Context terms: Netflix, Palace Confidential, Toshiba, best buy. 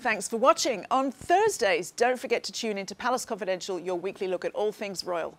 Thanks for watching. On Thursdays, don't forget to tune into Palace Confidential, your weekly look at all things royal.